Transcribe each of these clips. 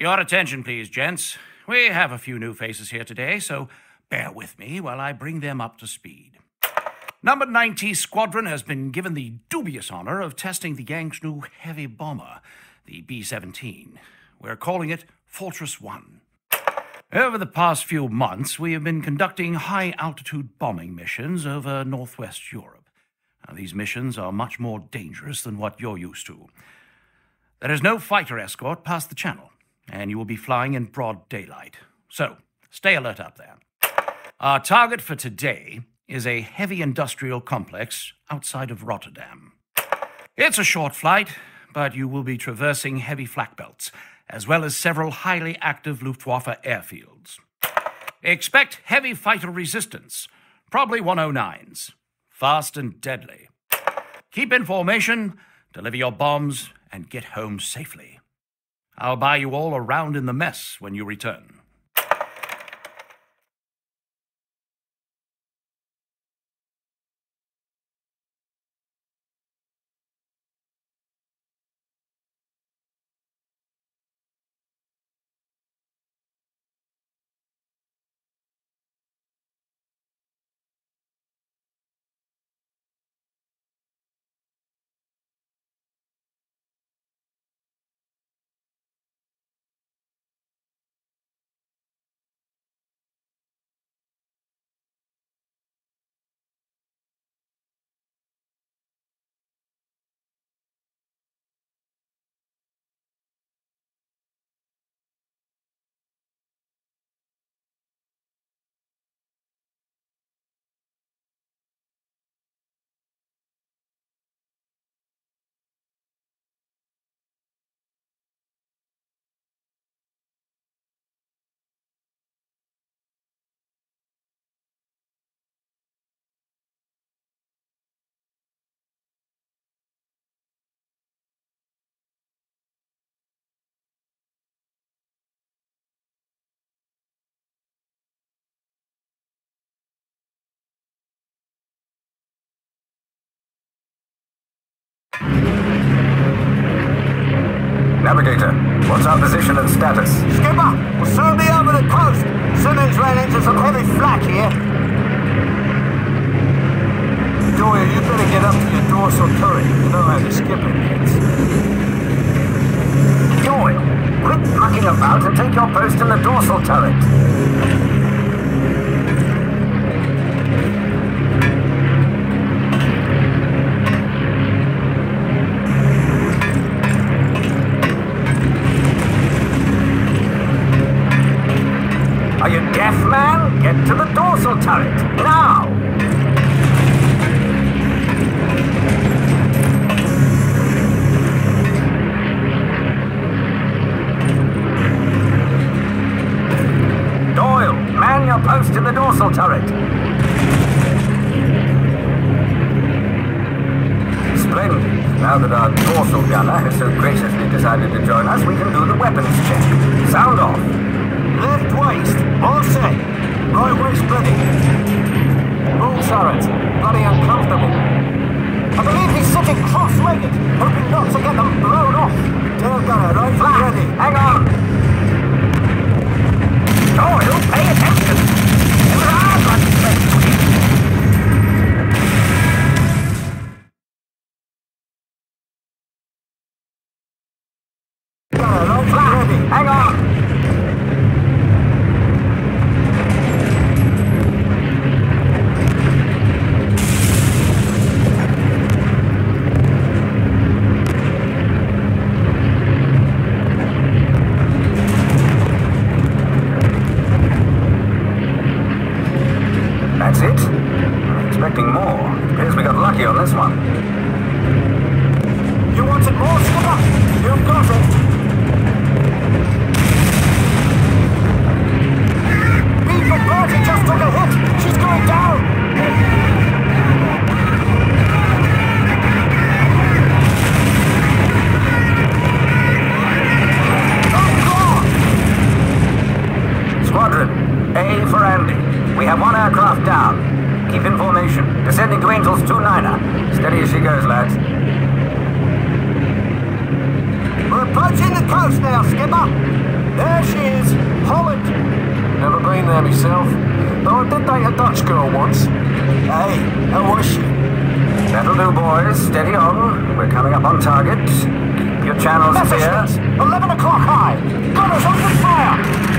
Your attention, please, gents. We have a few new faces here today, so bear with me while I bring them up to speed. Number 90 Squadron has been given the dubious honor of testing the Yank's new heavy bomber, the B-17. We're calling it Fortress 1. Over the past few months, we have been conducting high-altitude bombing missions over Northwest Europe. Now, these missions are much more dangerous than what you're used to. There is no fighter escort past the channel, and you will be flying in broad daylight. So, stay alert up there. Our target for today is a heavy industrial complex outside of Rotterdam. It's a short flight, but you will be traversing heavy flak belts, as well as several highly active Luftwaffe airfields. Expect heavy fighter resistance, probably 109s, fast and deadly. Keep in formation, deliver your bombs, and get home safely. I'll buy you all a round in the mess when you return. Navigator, what's our position and status? Skipper, we'll soon be over the coast. Simmons ran into some heavy flak here. Doyle, you better get up to your dorsal turret. You know how to skip it, kids. Doyle, quit mucking about and take your post in the dorsal turret. Get to the dorsal turret, now! Doyle, man your post in the dorsal turret. Splendid. Now that our dorsal gunner has so graciously decided to join us, we can do the weapons check. Sound off. Left waist, all set. Right waist ready. All turret, bloody uncomfortable. I believe he's sitting cross-legged, hoping not to get them blown off. Tail gunner, right flat ready. Hang on. Oh, he'll pay attention. It was a hard one to play. Gunner, right flat ready. Hang on. There she is! Holland! Never been there myself. Though I did date a Dutch girl once. Hey, how was she? That'll do, boys. Steady on. We're coming up on target. Keep your channels clear. 11 o'clock high! Gunners open fire!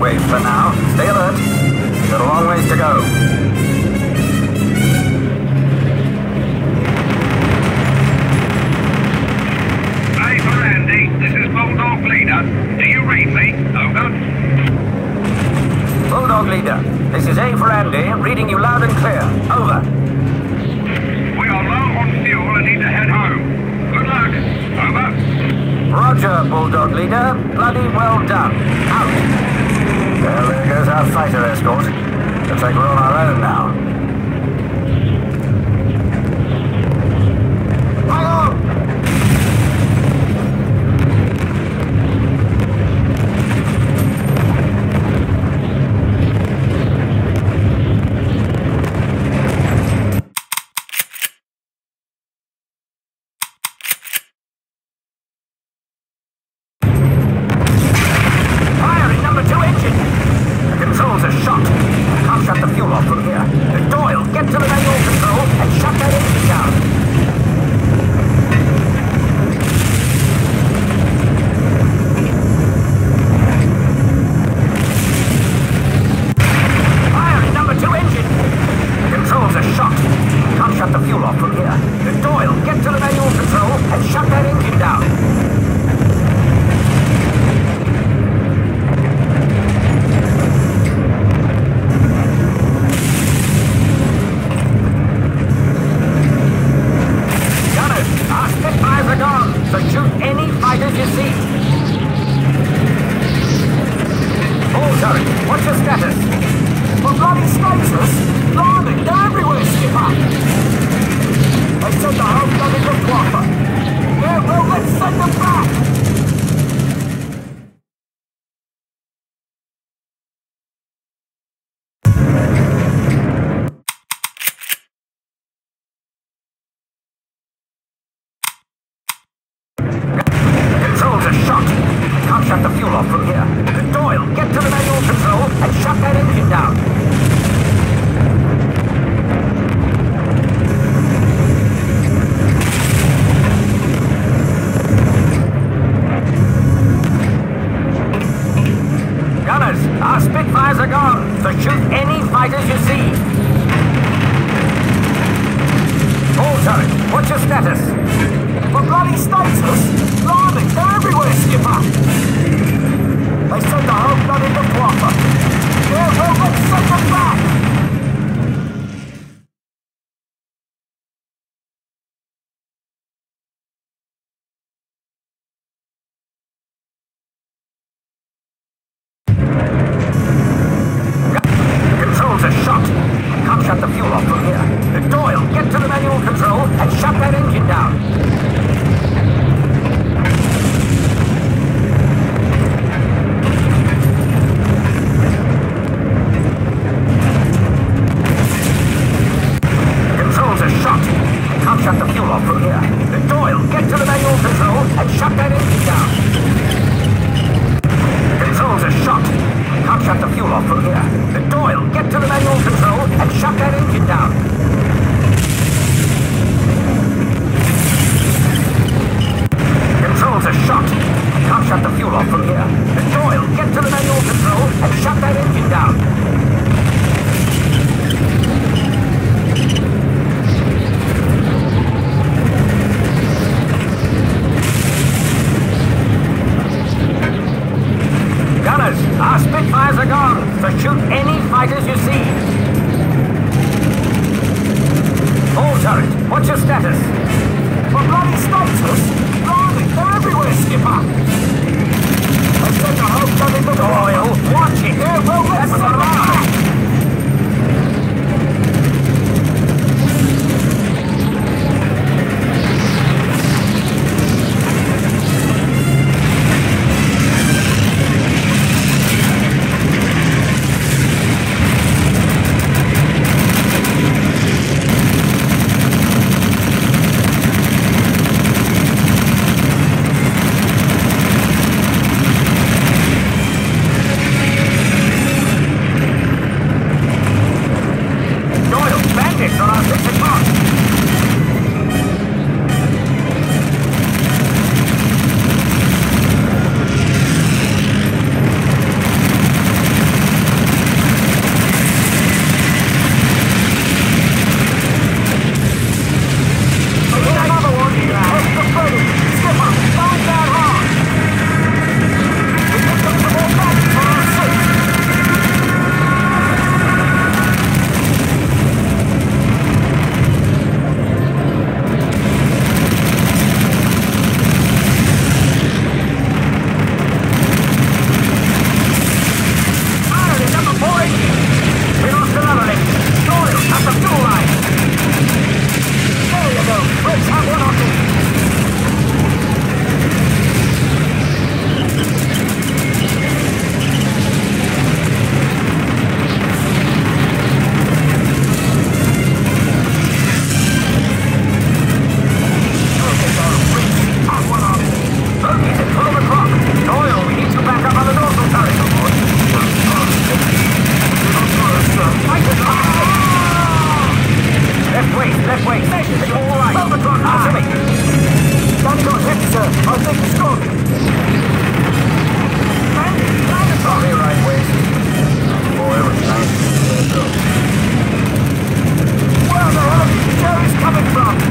wait for now. Stay alert. We've got a long ways to go. Bulldog Leader, this is A for Andy, reading you loud and clear. Over. We are low on fuel and need to head home. Good luck. Over. Roger, Bulldog Leader. Bloody well done. Out. Well, there goes our fighter escort. Looks like we're on our own now. Doyle, get to the manual control and shut that engine down. sir. I'll take the scope. I'll be right waist. Forever nice. Where the hell is the terrorist coming from?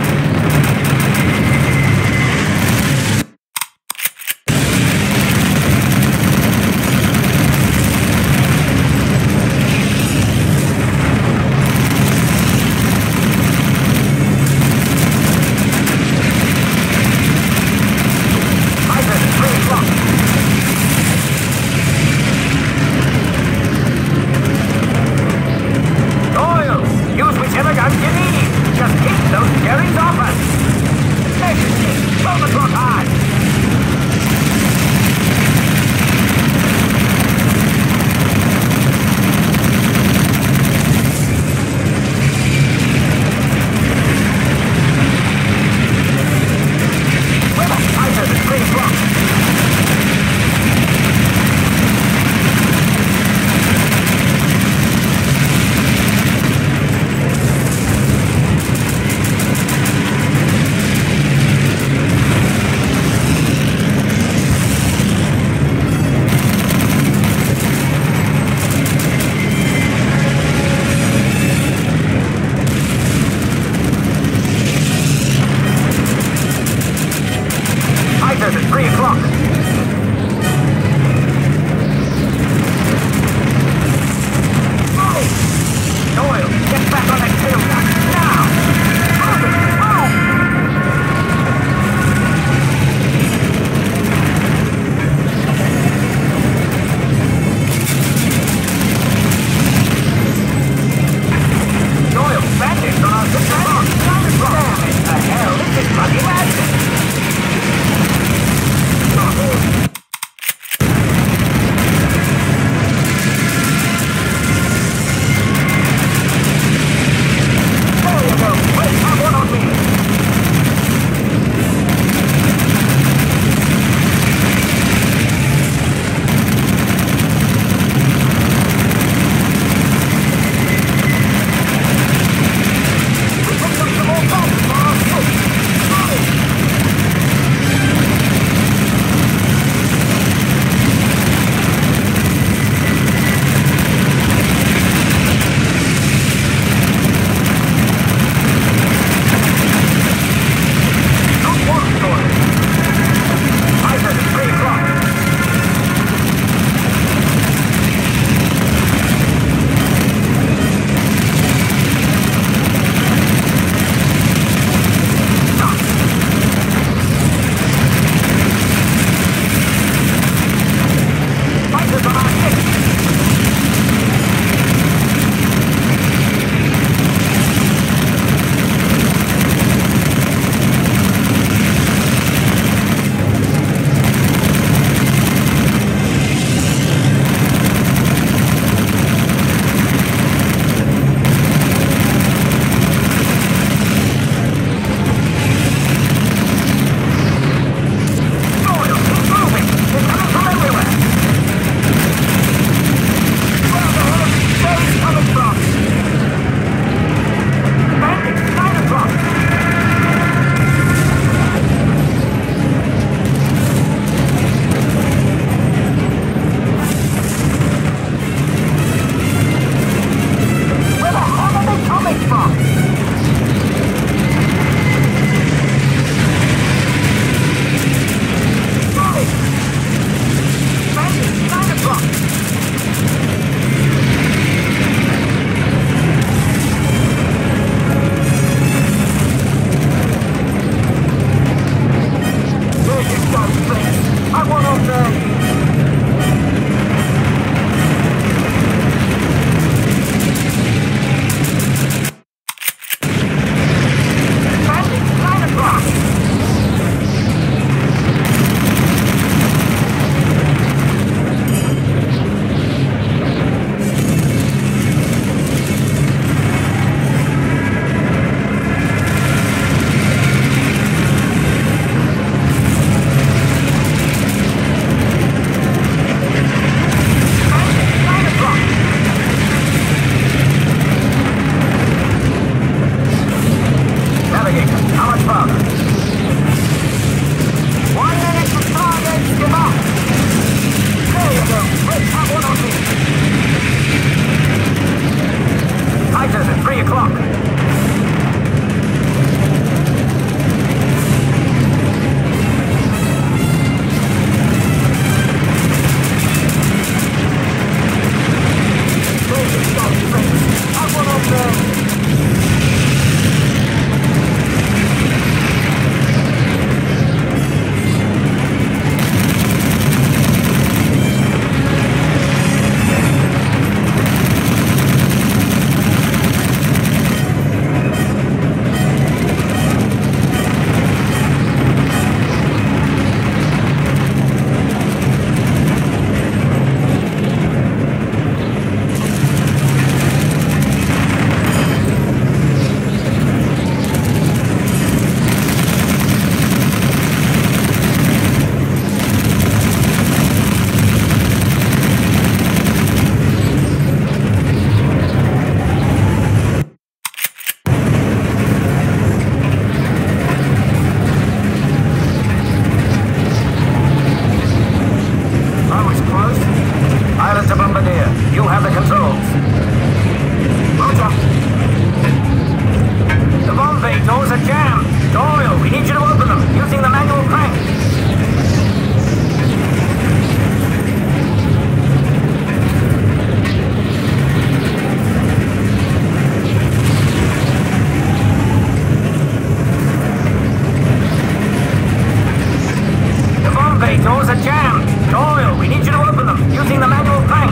Conway, doors are jammed. Doyle, we need you to open them using the manual crank.